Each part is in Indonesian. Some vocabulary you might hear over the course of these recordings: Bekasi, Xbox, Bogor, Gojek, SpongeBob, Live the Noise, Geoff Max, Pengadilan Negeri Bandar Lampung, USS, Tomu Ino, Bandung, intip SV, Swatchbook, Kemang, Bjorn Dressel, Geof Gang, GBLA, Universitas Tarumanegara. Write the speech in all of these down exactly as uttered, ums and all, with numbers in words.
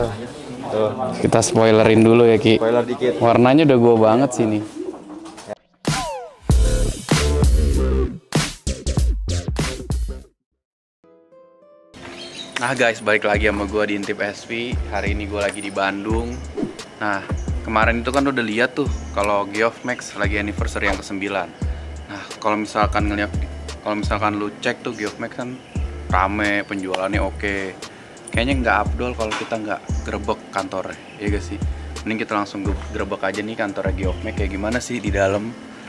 Tuh. Tuh. Kita spoilerin dulu ya, Ki. Spoiler dikit. Warnanya udah gua banget sih nih. Nah guys, balik lagi sama gue di Intip S V. Hari ini gue lagi di Bandung. Nah, kemarin itu kan udah lihat tuh kalau Geoff Max lagi anniversary yang kesembilan. Nah, kalau misalkan ngeliat, kalau misalkan lu cek tuh Geoff Max kan rame, penjualannya oke. Okay. Kayaknya nggak abdol kalau kita nggak gerebek kantornya, ya guys sih. Mending kita langsung gerebek aja nih kantornya Geoff Max kayak gimana sih di dalam.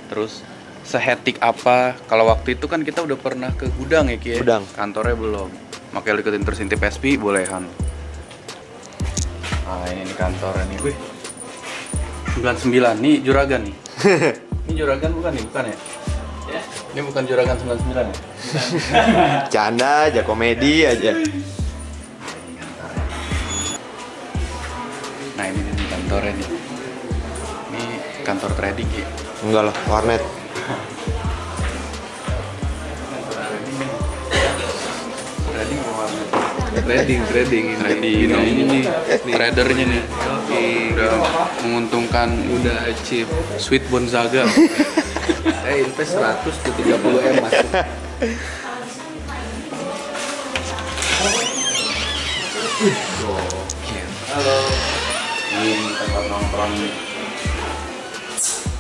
Terus sehetik apa? Kalau waktu itu kan kita udah pernah ke gudang ya, Ki. Gudang. Kantornya belum. Makanya ikutin terus Intip S P bolehan. Nah ini nih kantor nih, wih. sembilan puluh sembilan, nih juragan nih. Ini juragan bukan nih, bukan ya? Ya. Ini bukan juragan sembilan puluh sembilan ya? Canda aja, komedi aja. Nah ini nih kantornya nih. Ini kantor trading ya? Enggak lah, warnet. Trading, trading, ini, trading, ini, ini, ini, ini. Tradernya nih, udah menguntungkan, udah achieve sweet Bonzaga. Saya invest seratus ke tiga puluh M masuk. Halo. Ini tempat nongkrong nih.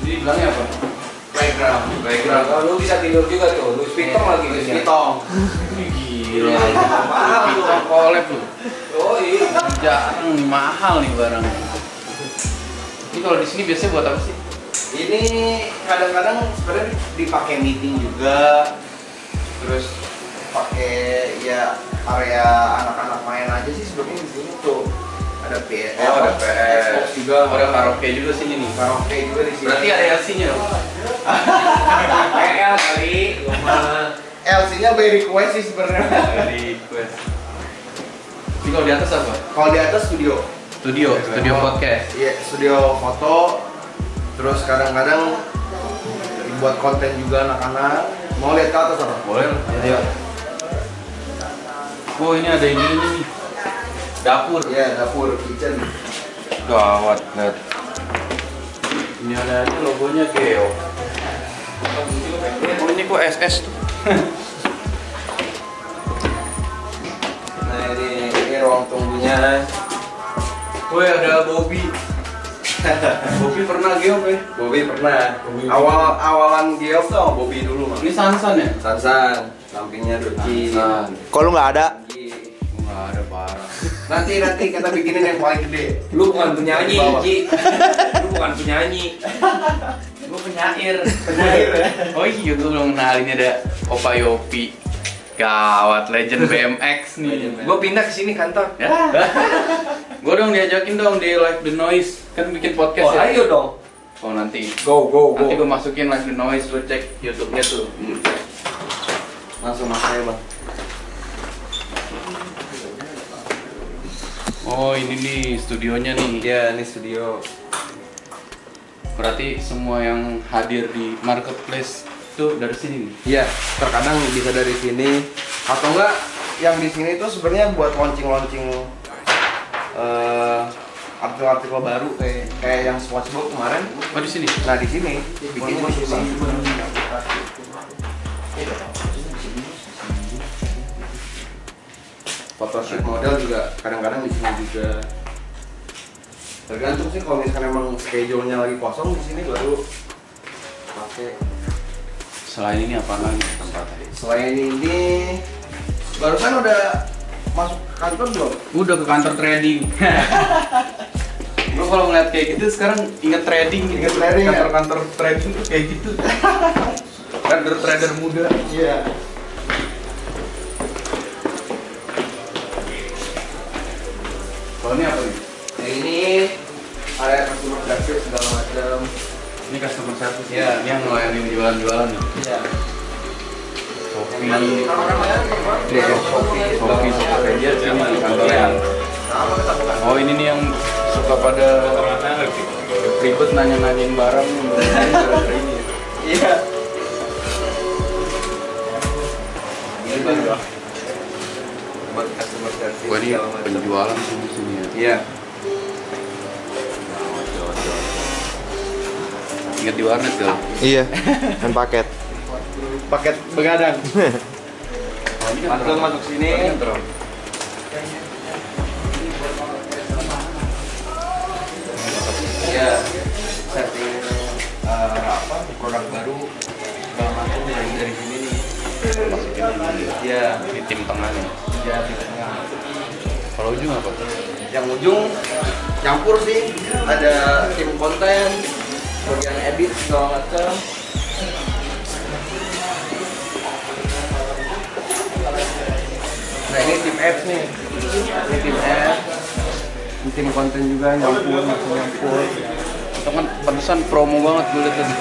Ini bilangnya apa? Playground, playground. Oh, lu bisa tidur juga tuh, lu spitong lagi, lu spitong. Gila, mahal tuh, collab tuh. Oh iya, jangan mahal nih barang. Ini kalau di sini biasanya buat apa sih? Ini kadang-kadang sebenarnya dipakai meeting juga, terus pakai ya area anak-anak main aja sih sebenarnya di sini tuh. Ada P S, oh, ada P S, Xbox juga, ada karaoke juga sini nih. Karaoke juga di sini. Berarti ada L C-nya dong. L kali, cuma. L C-nya by request sih sebenarnya. By request. Jadi kalau di atas apa? Kalau di atas studio. Studio, ya, studio memang. Podcast. Iya, studio foto. Terus kadang-kadang dibuat konten juga anak-anak. Mau lihat ke atas apa? Boleh. Iya. Oh ini ada ini ini nih. Dapur. Iya, dapur, kitchen. Gawat net. Ini ada ini logonya Geof. Oh ini kok S S tuh. Nah ini, ini ruang tunggunya. Woi ada Bobby. Bobby pernah Geof ya? Bobby pernah. Bobby awal awalan Geof tuh Bobby dulu mah. Ini Sansan ya? Sansan. Sampingnya Doki. Kok lu nggak ada? Nggak ada parah. Nanti nanti kita bikinin yang paling gede. Lu bukan penyanyi, Ji. Lu bukan penyanyi. Gue penyair, penyair ya? Oh iya, gue belum kenal, ini ada Opa Yopi. Gawat, legend B M X nih. Gue pindah ke sini kantor. Ya. Gue dong diajakin dong di Live the Noise. Kan bikin podcast oh, ya? Ayo dong. Oh nanti. Go, go, go. Nanti gue masukin Live the Noise, gue cek YouTube-nya tuh. Hmm. Langsung masuk aja, Bang. Oh ini nih, studionya nih. Iya, ini studio. Berarti semua yang hadir di marketplace itu dari sini nih? Iya, terkadang bisa dari sini atau enggak yang di sini itu sebenarnya buat launching-launching uh, artikel-artikel baru kayak kayak yang Swatchbook kemarin. Oh di sini? Nah di sini bikinnya di sini. Photoshoot model juga kadang-kadang di sini juga. Tergantung sih kalau misalkan emang schedule-nya lagi kosong di sini baru pakai. Selain ini apa lagi tempat tadi? Selain ini barusan udah masuk ke kantor belum? Udah ke kantor trading. Lo kalau ngeliat kayak gitu sekarang inget trading, inget trading kantor-kantor ya? Trading tuh kayak gitu. Trader-trader muda. Iya. Yeah. Kalau ini apa nih? Ini area customer service segala macam. Ini customer service ya, ini yang melayani jualan-jualan nih. Iya. Kopi, kopi, kopi suka media sih di kantornya. Oh ini nih yang suka pada ribet nanya-nanyain barang. Iya. Ini buat customer service. Wah ini penjualan sini ya. Iya. Ingat di warnet tuh. Iya. Dan paket. Paket begadang. Masuk masuk sini. Ya, setting uh, apa produk baru bahan macam dari dari sini nih. Masukin ini. Ya, di tim tengah nih. Ya, di tengah. Kalau ujung apa? Yang ujung campur sih. Ada tim konten, bagian edit segala macam. Nah, ini tim apps nih. Ini tim apps. Tim konten juga nyampur, nyampur. Itu kan pantesan promo banget gue liat tadi.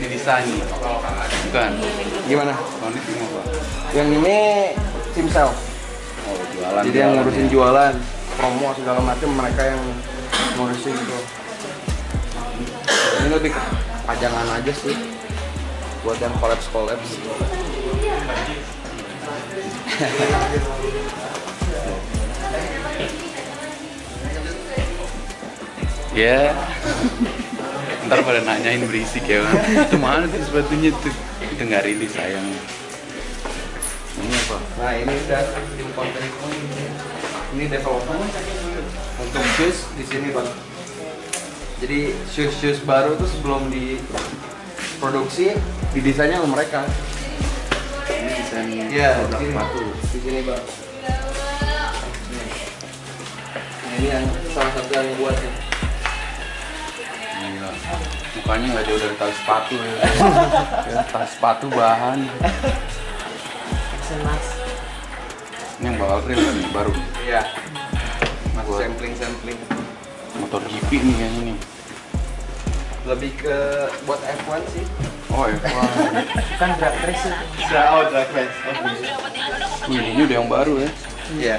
Ini desain. Bukan. Gimana? Ini tim apa? Yang ini tim sel. Oh, jualan. Jadi yang ngurusin ya. Jualan, promo segala macam mereka yang ngurusin itu. Ini lebih pajangan aja sih. Buat yang collapse-collapse. Ya, yeah. Ntar pada nanyain berisik ya bang. Itu mana tuh sepatunya tuh? Itu nggak rilis sayang. Ini apa? Nah ini udah tim konten. Ini developer untuk shoes di sini bang. Jadi shoes shoes baru tuh sebelum diproduksi didesainnya oleh mereka. Ini desain yeah, produk sepatu di sini bang. Nah, ini yang salah satu yang buatnya. Mukanya nggak jauh dari tali sepatu ya. Tali sepatu bahan. Ini yang bakal trim kan nih, baru? Iya. Masih sampling-sampling. Motor G P nih kayaknya nih. Lebih ke buat F one sih. Oh F one. Kan drag race sih. Oh drag race. Wih ini udah yang baru ya. Iya.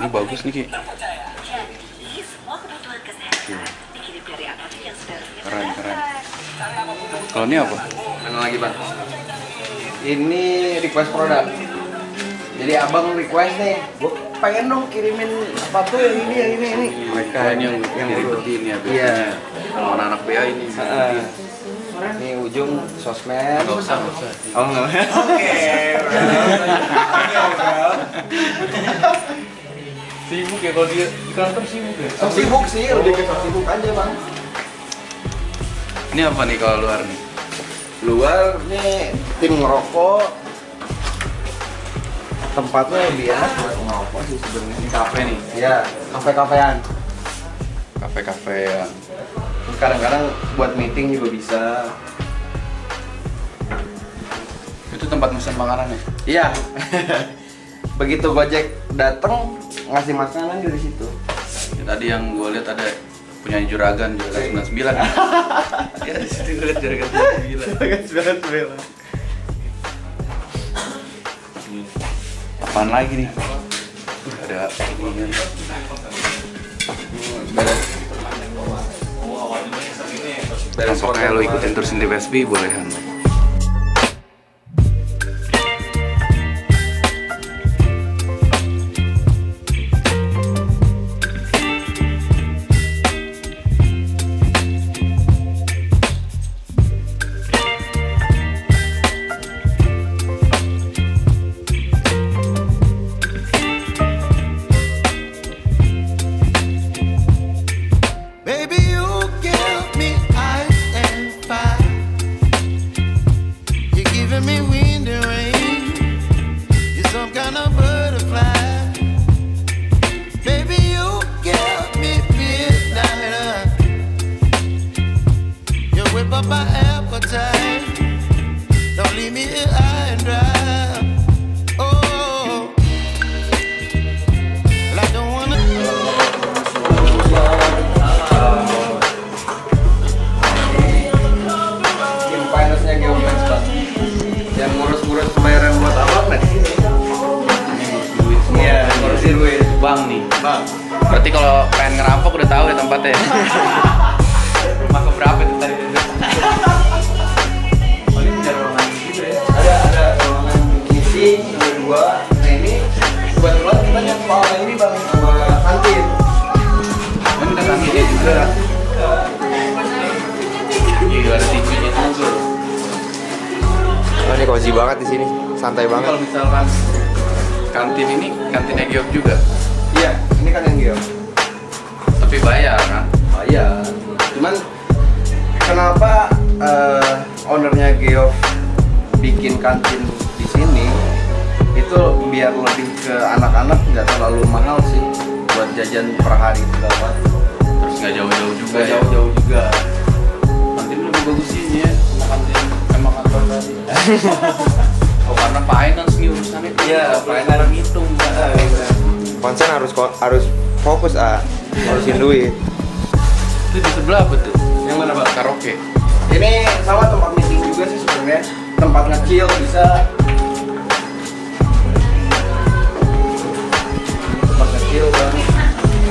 Ini bagus nih Ki. Keren, keren. Kalau ini apa? Mana lagi bang? Ini request produk. Jadi abang request nih, gue pengen dong kirimin sepatu yang ini, yang ini, ini. Mereka ini yang yang ribeti ini abis. Iya. Kalau anak-anak B A ini. Ini ujung sosmed. Gak usah, gak usah. Oh nggak. Oke. Sibuk ya kalau di kantor sibuk ya? Sok sibuk sih, lebih ke sok sibuk aja bang. Ini apa nih kalau luar nih? Luar nih tim ngerokok. Tempatnya lebih enak buat ngerokok sih sebenarnya. Ini kafe nih? Iya, kafe-kafean. Kafe-kafean. Kadang-kadang buat meeting juga bisa. Itu tempat pesan makanan ya? Iya. Begitu Gojek datang ngasih makanan dari situ. Ya, tadi yang gue lihat ada punya juragan juragan sembilan puluh sembilan. Ya di situ gue lihat juragan sembilan puluh sembilan. Apaan lagi nih? Ada ini. Beres. Beres. Pokoknya lo ikutin terus intip S V bolehan. Ada ada ruangan mengisi dua. Nah ini sama kantin. Gue minta kantinnya juga. Gila, ada T V-nya juga. Oh, ini cozy banget di sini, santai ini banget. Kalau misalkan kantin ini, kantinnya Geof juga. Iya, ini kantin Geof. Tapi bayar kan? Bayar. Cuman kenapa uh, ownernya Geof bikin kantin di sini itu biar lebih ke anak-anak, nggak terlalu mahal sih buat jajan per hari berapa. Terus nggak jauh-jauh juga. Nggak jauh-jauh juga. Kantin lebih bagus sih ini ya. Kantin emang kantor tadi. Oh, karena finance nih urusannya. Iya, finance ngitung. Konsen harus harus fokus ah, ngurusin duit. Itu di sebelah apa tuh? Yang mana pak? Karaoke. Ini sama tempat meeting juga sih sebenarnya. Tempat ngecil bisa. Tempat ngecil bang.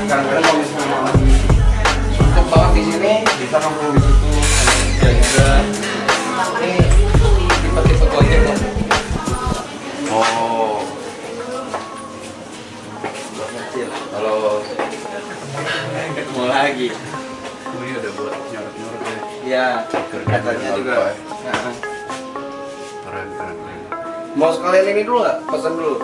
Kadang-kadang kalau misalnya lagi cukup banget di sini, bisa nongkrong di situ. Ya juga. Ini tipe-tipe gojek loh. Oh. Tempat ngecil. Halo. Ketemu lagi. Oh ini udah buat nyorot-nyorot ya. Iya. Katanya juga. Mau sekalian ini dulu nggak? Pesan dulu.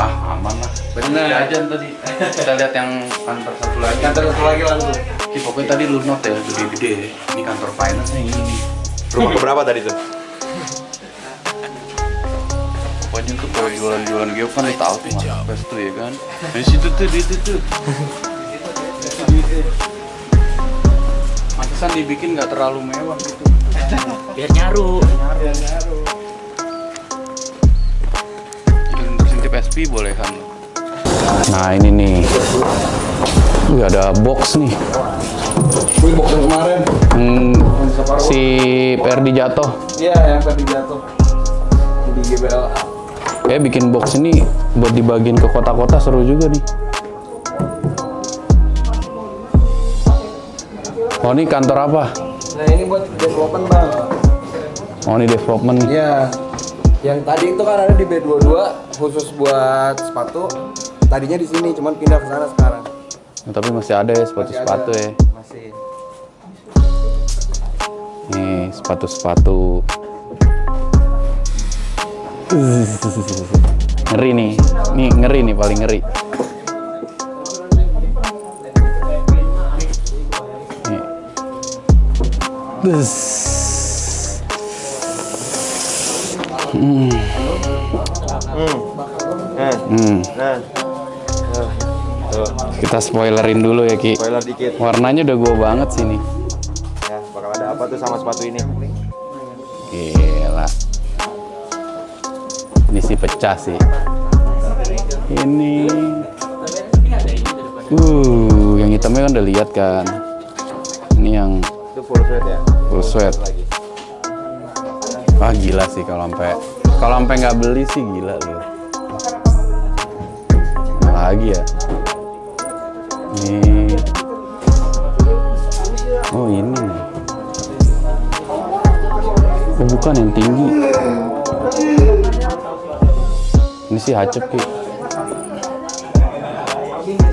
Ah, aman lah. Bener aja tadi. Kita lihat yang kantor satu lagi. Kantor satu lagi langsung. Oke, pokoknya tadi lu note ya, gede-gede. Ini kantor finance nih. Rumah keberapa tadi tuh? Pokoknya tuh kalau jualan-jualan Geof kan lu tahu tuh pas tuh ya kan. Di situ tuh, di situ tuh. Pantesan dibikin nggak terlalu mewah gitu. Biar nyaru. Biar nyaru. S P boleh kan? Nah ini nih, wih ada box nih. Wih box yang kemarin. Hmm, si Perdi jatuh. Iya yang Perdi jatuh. Di G B L A. Kayak bikin box ini buat dibagiin ke kota-kota seru juga nih. Oh ini kantor apa? Nah ini buat development bang. Oh ini development. Iya. Yang tadi itu kan ada di B dua puluh dua khusus buat sepatu. Tadinya di sini, cuman pindah ke sana sekarang. Nah, tapi masih ada ya sepatu-sepatu ya. Masih. Nih sepatu-sepatu. Ngeri nih, nih ngeri nih paling ngeri. Nih. Hmm. Hmm. Nah. Hmm. Nah. Nah. Kita spoilerin dulu ya Ki. Spoiler dikit. Warnanya udah gua banget sini. Ya, bakal ada apa tuh sama sepatu ini? Gila. Ini sih pecah sih. Ini. Uh, yang hitamnya kan udah lihat kan. Ini yang. Itu full sweat ya. Full sweat. Wah gila sih kalau sampai kalau sampai nggak beli sih gila lu. Lagi ya. Nih. Oh ini. Oh bukan yang tinggi. Ini sih hacep sih.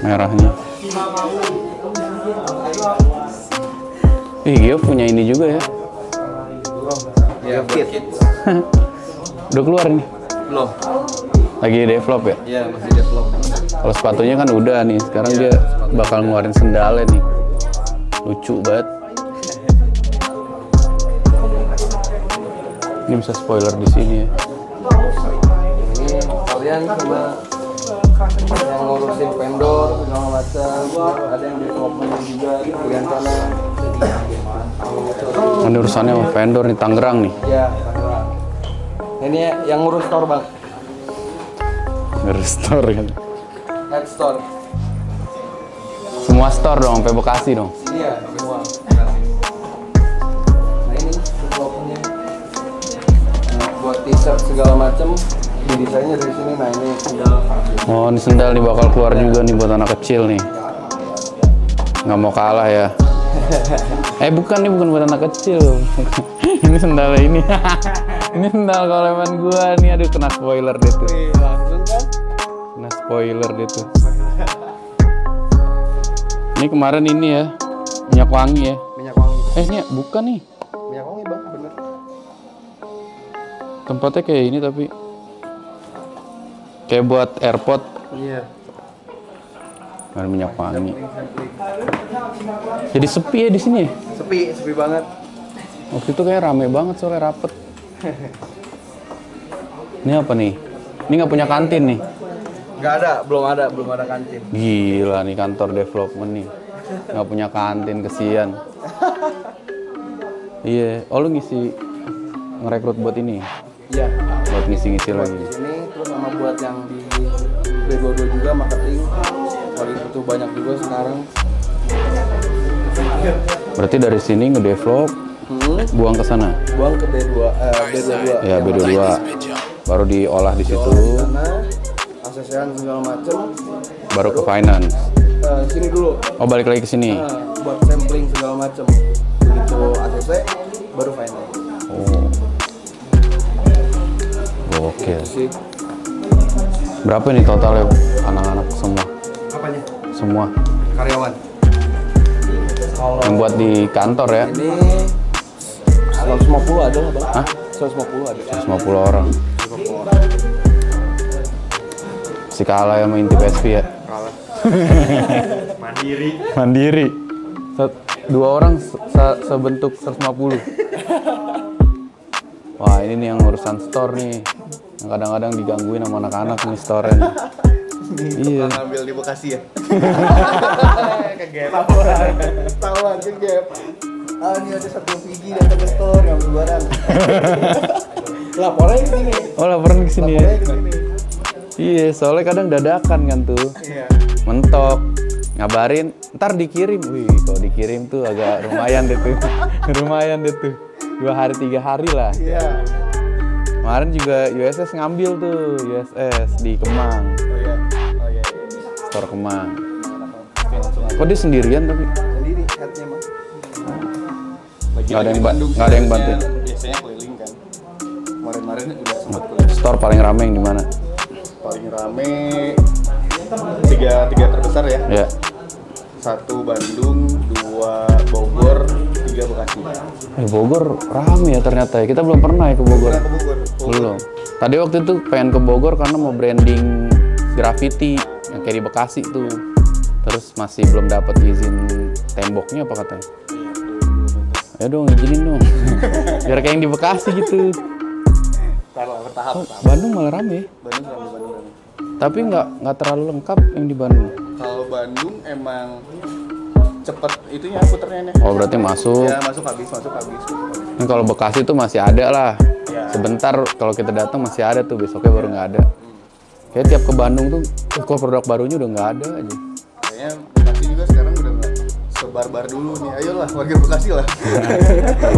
Merahnya. Ih Geof punya ini juga ya. Geof Kids. Udah keluar nih? Belum. Lagi develop ya? Iya, masih develop. Kalau sepatunya kan udah nih, sekarang ya, dia bakal ngeluarin sendalnya nih. Lucu banget. Ini bisa spoiler di sini ya. Ini kalian coba yang ngurusin vendor, segala macam, ada yang development juga, kalian sana. Ini urusannya sama vendor di Tangerang nih. Iya, Tangerang. Ini yang ngurus store bang. Ngurus store kan? Head store. Semua store dong, sampai Bekasi dong. Iya, semua. Nah ini developmentnya. Nah, buat t-shirt segala macam, desainnya dari sini. Nah ini sendal. Oh ini sendal nih bakal keluar ya. Juga nih buat anak kecil nih. Nggak mau kalah ya. Eh bukan, ini bukan buat anak kecil. Ini sendalnya ini. Ini sendal koleman gua nih. Aduh kena spoiler deh tuh. Kena spoiler deh tuh. Ini kemarin ini ya, minyak wangi ya. Minyak wangi. Eh, ini bukan nih. Minyak wangi, Bang, bener. Tempatnya kayak ini tapi kayak buat airport. Iya. Ada minyak wangi. Jadi sepi ya di sini? Sepi, sepi banget. Waktu itu kayak rame banget soalnya rapet. Ini apa nih? Ini nggak punya kantin nih? Nggak ada, belum ada, belum ada kantin. Gila nih kantor development nih. Nggak punya kantin, kesian. Iya, yeah. Oh lu ngisi, ngerekrut buat ini? Iya. Yeah. Buat ngisi-ngisi lagi? Buat ini, terus sama buat yang di B dua puluh dua juga, marketing. Kalau itu banyak juga sekarang. Berarti dari sini ngedevelop, hmm. buang ke sana? Buang ke B dua, eh, B dua puluh dua. Ya, B dua puluh dua. Baru diolah di situ. Asesan segala macam. Baru, baru ke finance. Uh, sini dulu. Oh, balik lagi ke sini. Uh, buat sampling segala macam. Begitu A C C baru finance. Oh. Oke. Okay. Berapa nih totalnya anak-anak semua? Apanya? Semua. Karyawan. Kalau yang buat di kantor ya. Ini seratus lima puluh ada nggak, Bang? Hah? seratus lima puluh ada. seratus lima puluh orang. Si kalah sama Intip S V ya? Kalah. Mandiri. Mandiri. Set, dua orang se sebentuk seratus lima puluh. Wah, ini nih yang urusan store nih. Yang kadang-kadang digangguin sama anak-anak nih store-nya nih. Iya. Tukang ambil di Bekasi ya? Kegep. Tauan, kegep. Ah, ini ada satu gigi datang ke store, ngambil barang. Laporan kesini. Oh, laporan kesini ya? Iya, soalnya kadang dadakan kan tuh, iya. Mentok, ngabarin, ntar dikirim. Wih, kalau dikirim tuh agak lumayan deh tuh, lumayan deh tuh, dua hari tiga hari lah. Iya. Kemarin juga U S S ngambil tuh, U S S di Kemang. Oh iya, oh iya. iya. Store Kemang. Kok dia sendirian tapi? Sendiri, headnya mah. Gak ada yang bantu. Gak ada yang bantu. Biasanya keliling kan. Kemarin-kemarin udah sempat keliling. Store paling rame yang di mana? Paling rame tiga tiga terbesar ya. Yeah. Satu Bandung, dua Bogor, tiga Bekasi. Eh, Bogor rame ya ternyata ya. Kita belum pernah ya ke Bogor. Ke Bogor. Bogor. Belum. Tadi waktu itu pengen ke Bogor karena mau branding graffiti yang kayak di Bekasi tuh. Terus masih belum dapat izin temboknya apa katanya? Ya dong, izinin dong. Biar kayak yang di Bekasi gitu. Taruh, bertahap, oh, bertahap. Bandung malah rame. Bandung rame, Bandung rame. Tapi nggak nggak terlalu lengkap yang di Bandung. Kalau Bandung emang cepet itunya puternya. Oh berarti masuk. Ya masuk habis, masuk habis. Nah, kalau Bekasi tuh masih ada lah. Ya. Sebentar kalau kita datang masih ada tuh, besoknya baru nggak ya. ada. Hmm. Kayak tiap ke Bandung tuh, kalau produk barunya udah nggak ada aja. Kayaknya Bekasi juga sekarang udah nggak sebar-bar dulu nih. Ayolah warga Bekasi lah.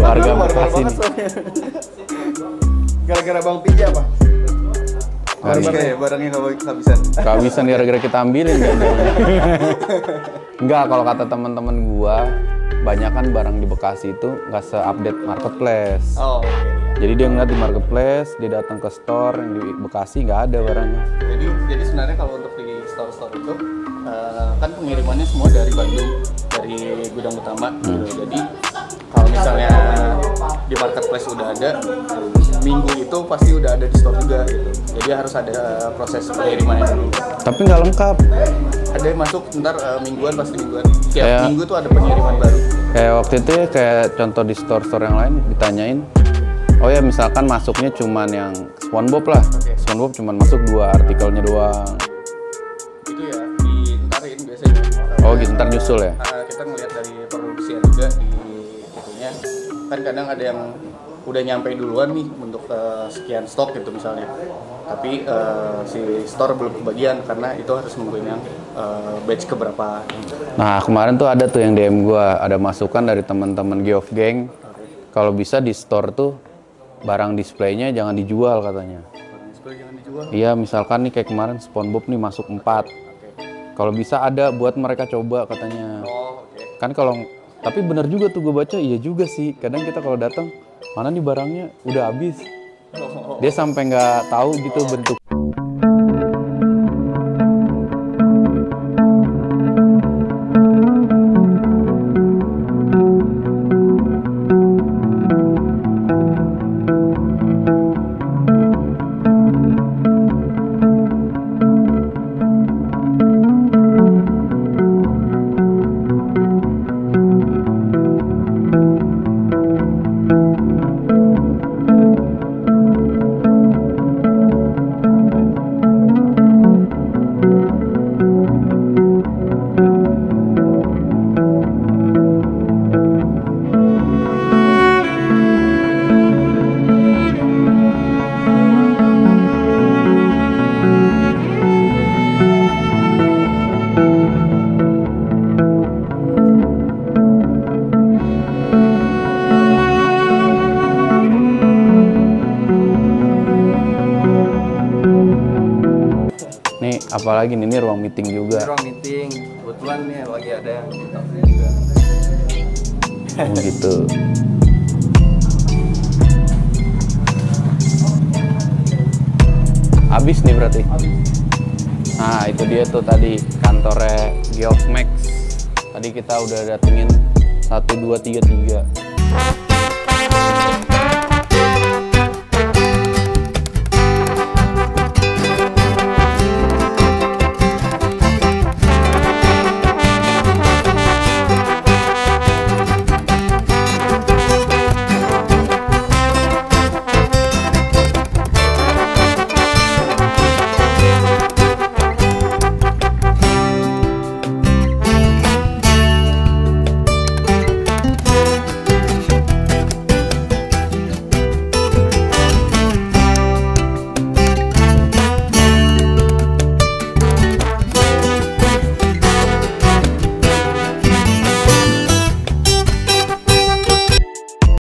Warga Bekasi nih. Gara-gara Bang Pija apa? Barangnya ya, barangnya kehabisan. Kehabisan gara-gara kita ambilin kan? Enggak, kalau kata teman-teman gua, banyakan barang di Bekasi itu nggak se-update marketplace. Oh. Okay. Jadi dia ngeliat di marketplace, dia datang ke store yang di Bekasi nggak ada barangnya. Jadi, jadi sebenarnya kalau untuk di store-store itu uh, kan pengirimannya semua dari Bandung, dari gudang utama. Hmm. Jadi kalau misalnya di marketplace udah ada, minggu itu pasti udah ada di store juga gitu. Jadi harus ada proses pengirimannya dulu. Tapi nggak lengkap. Ada yang masuk ntar uh, mingguan, pasti mingguan. Tiap kayak, minggu tuh ada pengiriman baru. Kayak waktu itu ya, kayak contoh di store-store yang lain ditanyain. Oh ya misalkan masuknya cuman yang SpongeBob lah. Okay. SpongeBob cuman masuk dua artikelnya doang. Itu ya ditarin biasanya. Oh gitu, ntar nyusul ya. Uh, kita ngelihat dari produksinya juga di itunya. Kan kadang ada yang udah nyampe duluan nih untuk uh, sekian stok gitu misalnya, tapi uh, si store belum kebagian karena itu harus nungguin yang uh, batch keberapa. Nah kemarin tuh ada tuh yang D M gua, ada masukan dari teman-teman Geof Gang, kalau bisa di store tuh barang displaynya jangan dijual katanya. Barang display jangan dijual? Iya, misalkan nih kayak kemarin SpongeBob nih masuk empat, okay. Kalau bisa ada buat mereka coba katanya. Oh, okay. Kan kalau tapi bener juga tuh gua baca, iya juga sih. Kadang kita kalau datang mana nih barangnya udah habis, dia sampai nggak tahu gitu bentuk. apalagi nih, ini ruang meeting juga. Ini ruang meeting, kebetulan nih lagi ada yang ditambah juga. Oh gitu. Habis nih berarti. Habis. Nah itu dia tuh tadi kantornya Geoff Max. Tadi kita udah datengin satu dua tiga tiga.